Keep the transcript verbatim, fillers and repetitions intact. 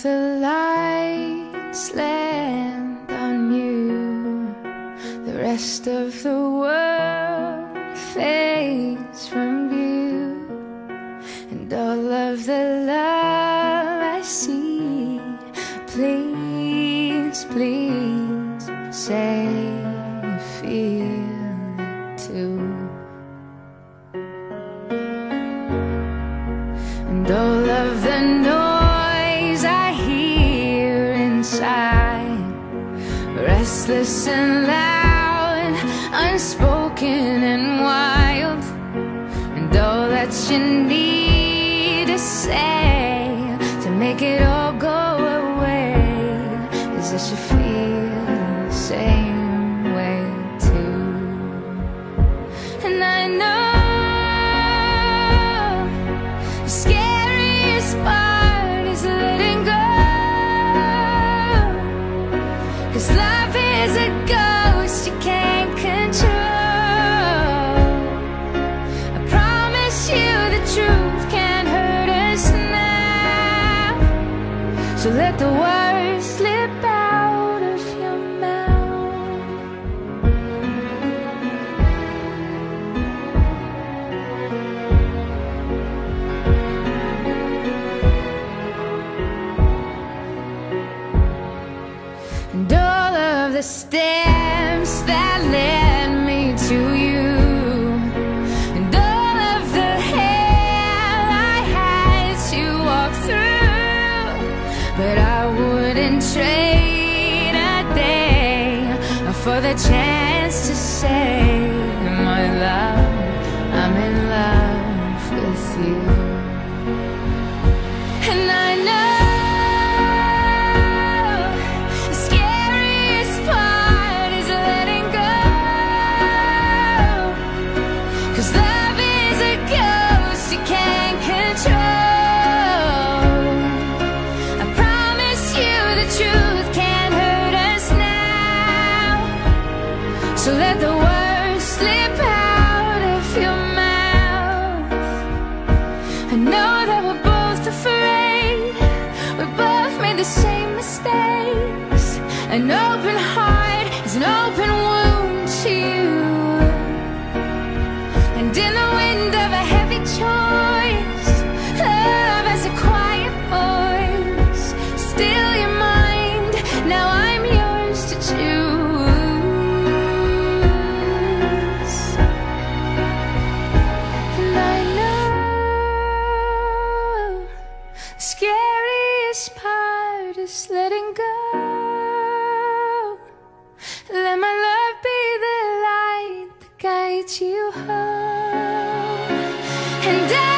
of the light slant on you, the rest of the world fades from view, and all of the love I see, please, please say you feel it too. And all of the noise I hear inside, restless and loud, unspoken and wild, and all that you need to say to make it all go away is that you feel the same way too. And I know life is a ghost you can't control. I promise you the truth can't hurt us now, so let the words slip out of your mouth. And the steps that led me to you, and all of the hell I had to walk through, but I wouldn't trade a day for the chance to say, my love, I'm in love with you. And I know so let the words slip out of your mouth. I know that we're both afraid, we both made the same mistakes. An open heart is an open wound to you, and in the wind of a heavy choice, love has a quiet voice. Still your mind, now I'm yours to choose. Scariest part is letting go. Let my love be the light that guides you home. And I